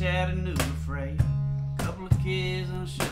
Chattanooga freight. Couple of kids on a